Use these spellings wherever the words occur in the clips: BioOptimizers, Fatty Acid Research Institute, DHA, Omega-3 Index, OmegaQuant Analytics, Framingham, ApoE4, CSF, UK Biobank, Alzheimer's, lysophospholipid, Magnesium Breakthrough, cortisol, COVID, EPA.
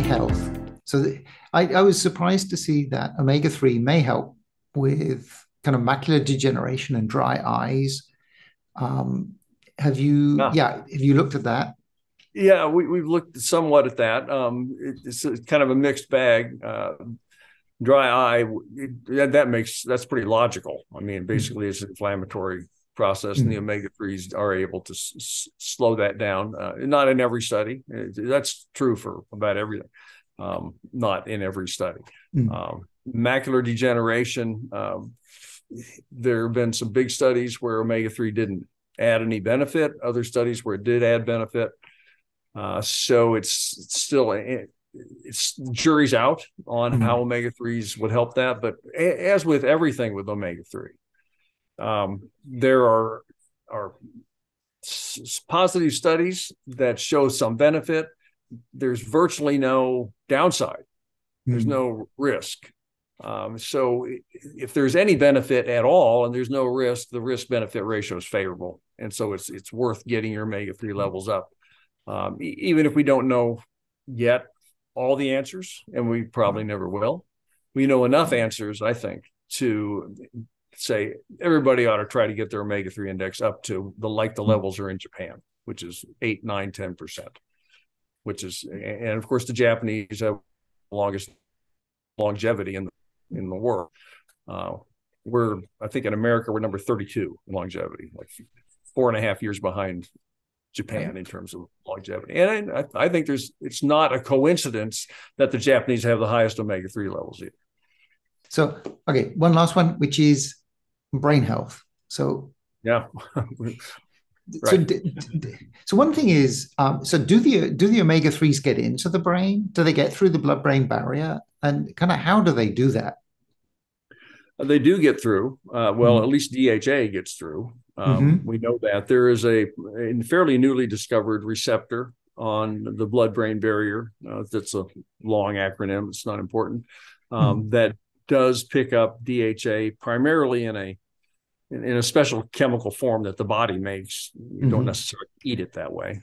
eye health. So I was surprised to see that omega-3 may help with kind of macular degeneration and dry eyes. Have you looked at that? Yeah, we've looked somewhat at that. It's kind of a mixed bag. Dry eye, that's pretty logical. I mean, basically it's an inflammatory process, and the omega-3s are able to slow that down. Not in every study. That's true for about everything. Not in every study. Macular degeneration, there have been some big studies where omega-3 didn't add any benefit, other studies where it did add benefit. So it's still, it's jury's out on how omega-3s would help that. But as with everything with omega-3, there are positive studies that show some benefit. There's virtually no downside. There's no risk. So if there's any benefit at all and there's no risk, the risk-benefit ratio is favorable. And so it's worth getting your omega-3 levels up. Even if we don't know yet all the answers, and we probably never will, we know enough answers, I think, to say everybody ought to try to get their omega-3 index up to the levels are in Japan, which is 8, 9, 10%. Which is, and of course, the Japanese have the longest longevity in the world. I think in America, we're number 32 in longevity, like 4.5 years behind Japan in terms of longevity. And I think it's not a coincidence that the Japanese have the highest omega-3 levels either. So, okay, one last one, which is brain health. So, yeah. Right. So one thing is, do the omega-3s get into the brain? Do they get through the blood-brain barrier? And kind of how do they do that? They do get through. At least DHA gets through. We know that. There is a fairly newly discovered receptor on the blood-brain barrier. That's a long acronym. It's not important. That does pick up DHA primarily in a special chemical form that the body makes. You don't necessarily eat it that way.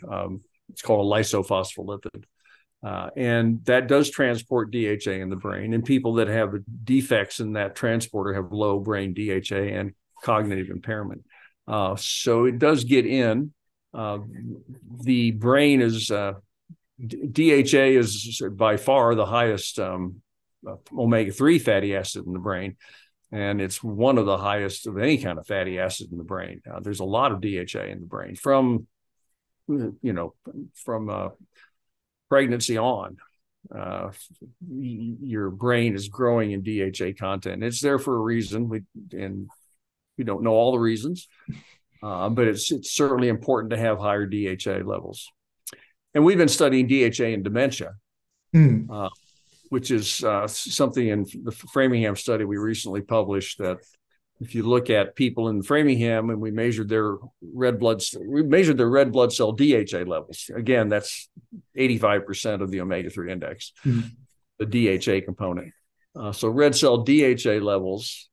It's called a lysophospholipid. And that does transport DHA in the brain. And people that have defects in that transporter have low brain DHA and cognitive impairment. So it does get in. The brain is, DHA is by far the highest omega-3 fatty acid in the brain. And it's one of the highest of any kind of fatty acid in the brain. There's a lot of DHA in the brain from pregnancy on. Your brain is growing in DHA content. It's there for a reason, and we don't know all the reasons, but it's certainly important to have higher DHA levels. And we've been studying DHA in dementia. Which is something in the Framingham study we recently published, that if you look at people in Framingham and we measured their red blood cell DHA levels. Again, that's 85% of the omega-3 index, the DHA component. So red cell DHA levels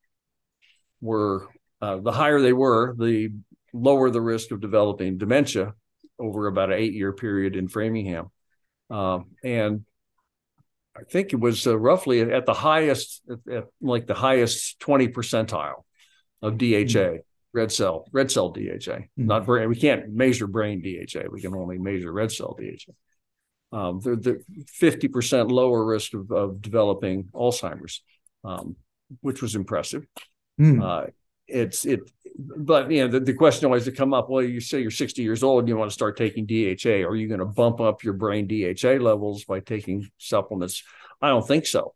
were, the higher they were, the lower the risk of developing dementia over about an 8-year period in Framingham. And I think it was roughly at the highest, like the highest 20 percentile of DHA, red cell DHA, not brain. We can't measure brain DHA. We can only measure red cell DHA. They're 50% lower risk of developing Alzheimer's, which was impressive. But you know, the question always to come up, well, you say you're 60 years old and you want to start taking DHA. Are you going to bump up your brain DHA levels by taking supplements? I don't think so.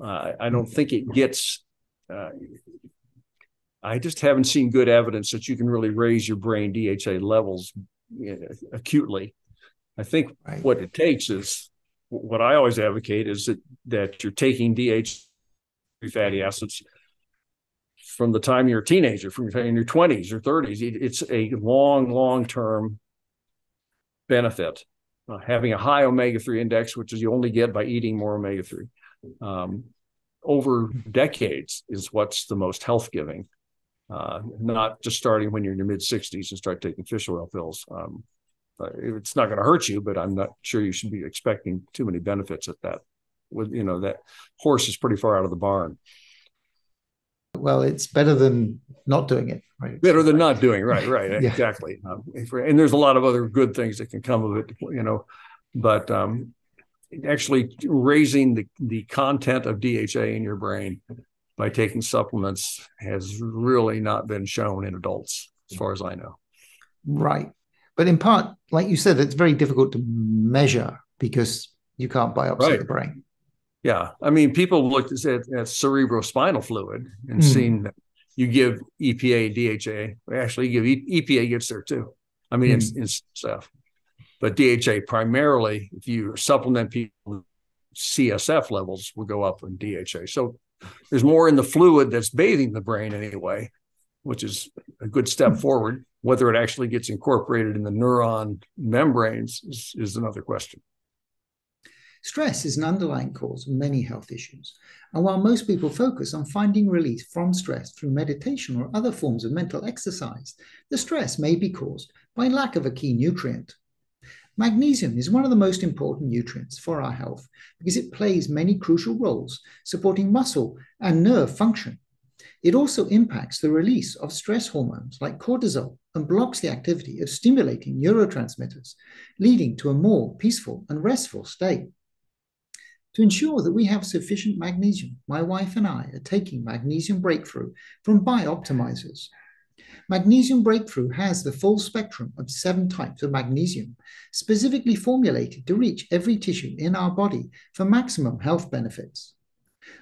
I don't think it gets, I just haven't seen good evidence that you can really raise your brain DHA levels acutely. I think what it takes is, what I always advocate is that you're taking DHA fatty acids from the time you're a teenager, from in your 20s or 30s. It's a long-term benefit. Having a high omega-3 index, which is you only get by eating more omega-3, over decades is what's the most health-giving, not just starting when you're in your mid-60s and start taking fish oil pills. It's not going to hurt you, but I'm not sure you should be expecting too many benefits at that. With, you know, that horse is pretty far out of the barn. Well, it's better than not doing it, right? Better than not doing, right, yeah. Exactly. And there's a lot of other good things that can come of it, you know, but actually raising the content of DHA in your brain by taking supplements has really not been shown in adults, as far as I know. Right. But in part, like you said, it's very difficult to measure because you can't biopsy the brain. Yeah. I mean, people looked at cerebrospinal fluid and seen that you give EPA, DHA. Actually, you give EPA gets there too. I mean, it's stuff. But DHA primarily, if you supplement people, CSF levels will go up in DHA. So there's more in the fluid that's bathing the brain anyway, which is a good step forward. Whether it actually gets incorporated in the neuron membranes is another question. Stress is an underlying cause of many health issues. And while most people focus on finding relief from stress through meditation or other forms of mental exercise, the stress may be caused by lack of a key nutrient. Magnesium is one of the most important nutrients for our health because it plays many crucial roles supporting muscle and nerve function. It also impacts the release of stress hormones like cortisol and blocks the activity of stimulating neurotransmitters, leading to a more peaceful and restful state. To ensure that we have sufficient magnesium, my wife and I are taking Magnesium Breakthrough from BioOptimizers. Magnesium Breakthrough has the full spectrum of 7 types of magnesium, specifically formulated to reach every tissue in our body for maximum health benefits.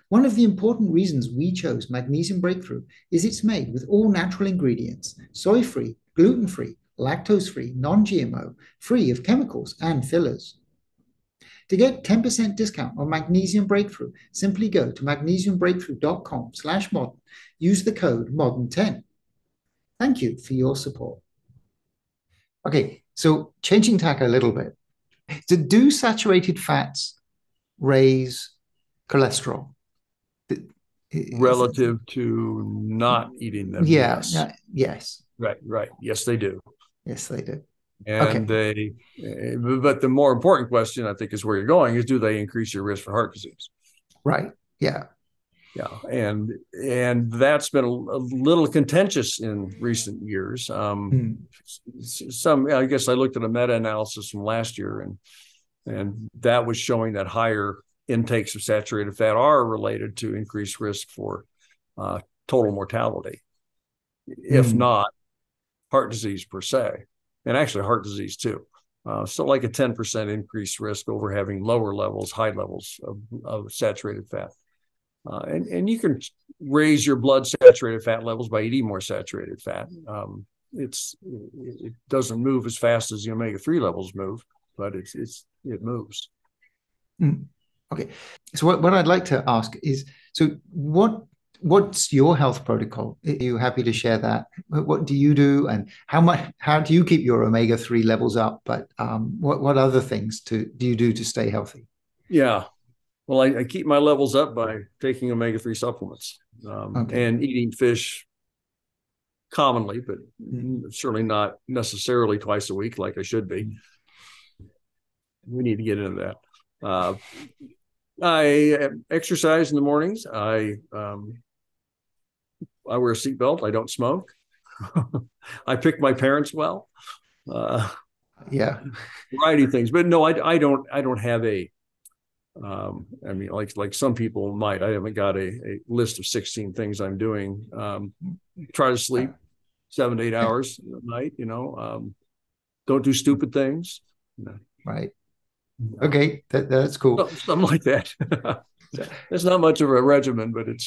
One of the important reasons we chose Magnesium Breakthrough is it's made with all natural ingredients, soy-free, gluten-free, lactose-free, non-GMO, free of chemicals and fillers. To get 10% discount on Magnesium Breakthrough, simply go to magnesiumbreakthrough.com/modern. Use the code MODERN10. Thank you for your support. Okay, so changing tack a little bit. So do saturated fats raise cholesterol? Relative to not eating them. Yeah, yes. Right. Yes, they do. Yes, they do. And but the more important question, I think, is where you're going is, do they increase your risk for heart disease? Right. Yeah. Yeah. And that's been a little contentious in recent years. I guess I looked at a meta-analysis from last year and that was showing that higher intakes of saturated fat are related to increased risk for total mortality, if not heart disease per se, and actually heart disease too. So like a 10% increased risk over having lower levels, high levels of saturated fat. And you can raise your blood saturated fat levels by eating more saturated fat. It doesn't move as fast as the omega-3 levels move, but it moves. Okay. So what I'd like to ask is, so what's your health protocol? Are you happy to share that? What do you do, and how do you keep your omega-3 levels up? But what other things do you do to stay healthy? Yeah. Well, I keep my levels up by taking omega-3 supplements and eating fish commonly, but certainly not necessarily twice a week like I should be. We need to get into that. I exercise in the mornings. I wear a seatbelt. I don't smoke. I pick my parents well. Variety of things, but no, I don't have a. I mean, like some people might. I haven't got a list of 16 things I'm doing. Try to sleep 7 to 8 hours a night. You know, don't do stupid things. No. Right. Okay, that's cool. Something like that. It's not much of a regimen, but it's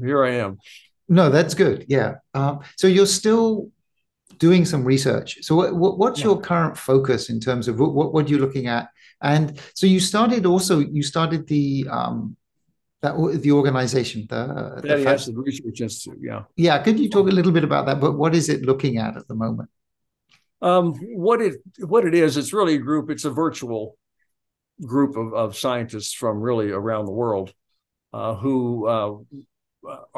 here I am. No, that's good. Yeah. So you're still doing some research. So what's your current focus in terms of what you're looking at? And so you started the organization, the Fatty Acid Research Institute. Yeah. Yeah. Could you talk a little bit about that? But what is it looking at the moment? What it is, it's really a group. It's a virtual group of scientists from really around the world who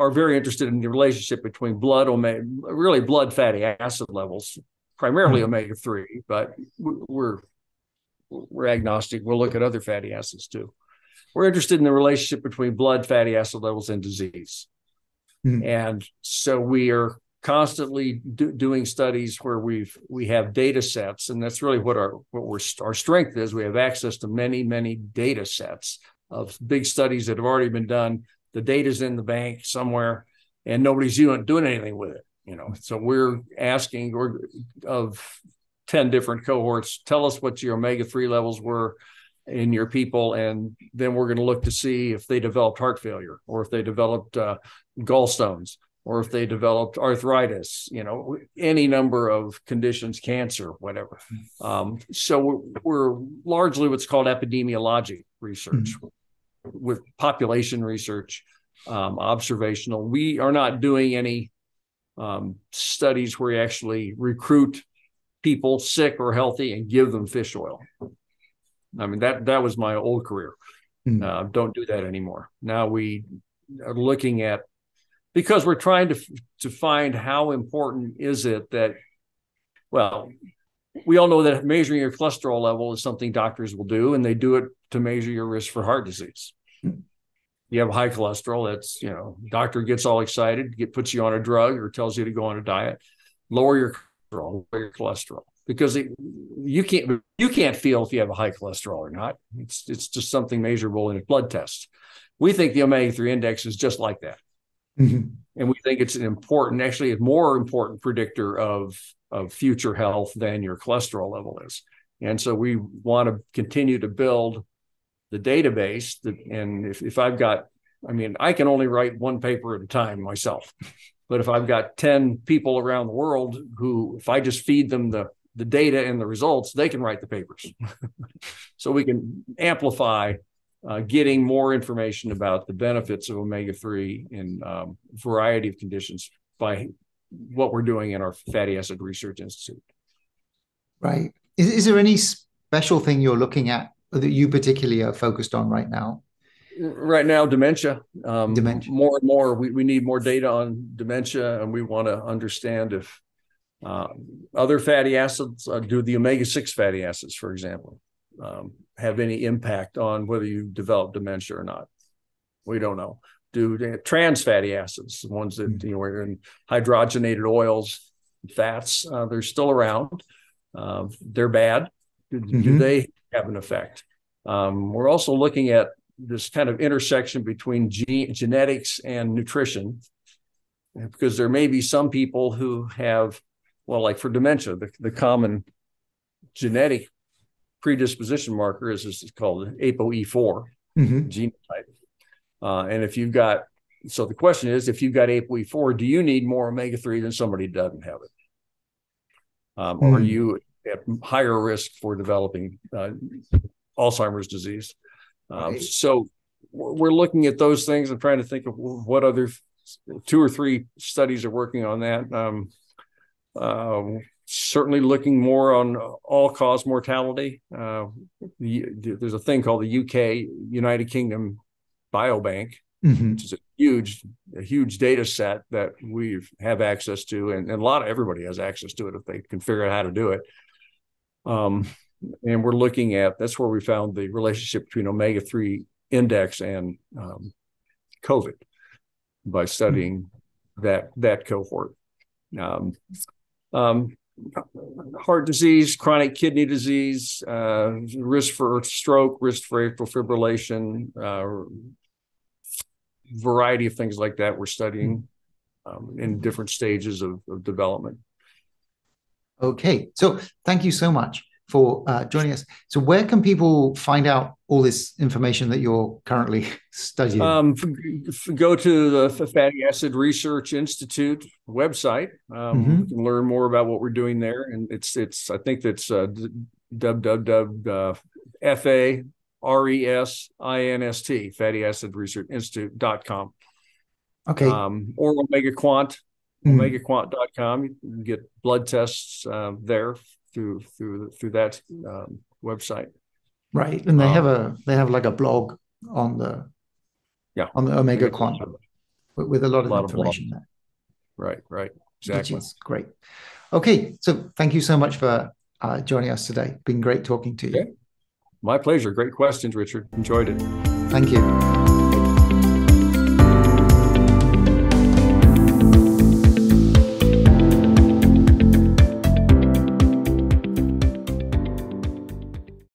are very interested in the relationship between blood fatty acid levels, primarily omega-3, but we're agnostic. We'll look at other fatty acids too. We're interested in the relationship between blood fatty acid levels and disease. Mm-hmm. And so we are constantly doing studies where we have data sets, and that's really what our strength is. We have access to many data sets of big studies that have already been done. The data's in the bank somewhere, and nobody's doing anything with it, you know. So we're asking of 10 different cohorts, tell us what your omega-3 levels were in your people, and then we're going to look to see if they developed heart failure, or if they developed gallstones, or if they developed arthritis, you know, any number of conditions, cancer, whatever. So we're largely what's called epidemiologic research, mm-hmm. with population research, observational. We are not doing any studies where we actually recruit people sick or healthy and give them fish oil. I mean, that was my old career. Don't do that anymore. Now we are looking at, because we're trying to find how important is it that, well, we all know that measuring your cholesterol level is something doctors will do, and they do it to measure your risk for heart disease. You have high cholesterol, that's, you know, doctor gets all excited, puts you on a drug or tells you to go on a diet, lower your cholesterol. Because you can't feel if you have a high cholesterol or not. It's just something measurable in a blood test. We think the omega-3 index is just like that. Mm-hmm. And we think it's an important, actually a more important predictor of future health than your cholesterol level is. And so we want to continue to build the database. And if I've got, I mean, I can only write one paper at a time myself. But if I've got 10 people around the world who, if I just feed them the data and the results, they can write the papers. So we can amplify getting more information about the benefits of omega-3 in a variety of conditions by what we're doing in our Fatty Acid Research Institute. Right. Is there any special thing you're looking at that you particularly are focused on right now? Right now, dementia. More and more, we need more data on dementia, and we want to understand if other fatty acids, do the omega-6 fatty acids, for example, have any impact on whether you develop dementia or not. We don't know. Do trans fatty acids, the ones that are in hydrogenated oils, fats, they're still around. They're bad. Do they have an effect? We're also looking at this kind of intersection between genetics and nutrition, because there may be some people who have, well, like for dementia, the common genetic predisposition marker is called ApoE4 genotype. And if you've got, so the question is, if you've got ApoE4, do you need more omega-3 than somebody who doesn't have it? Or are you at higher risk for developing Alzheimer's disease? So we're looking at those things and trying to think of what other 2 or 3 studies are working on that. Certainly looking more on all-cause mortality. There's a thing called the UK, United Kingdom Biobank, which is a huge data set that we have access to, and a lot of everybody has access to it if they can figure out how to do it. And we're looking at, that's where we found the relationship between omega-3 index and COVID by studying that cohort. Heart disease, chronic kidney disease, risk for stroke, risk for atrial fibrillation, variety of things like that we're studying in different stages of development. Okay, so thank you so much for joining us. So where can people find out all this information that you're currently studying? Go to the Fatty Acid Research Institute website. You can learn more about what we're doing there. And it's I think that's www.FARESINST, Fatty Acid Research Institute.com. Okay. Or OmegaQuant, OmegaQuant.com. You can get blood tests there through that website, right? And they have like a blog on the OmegaQuant with a lot of information there. Right, exactly. Which is great. Okay, so thank you so much for joining us today. Been great talking to you. Okay. My pleasure. Great questions, Richard. Enjoyed it. Thank you.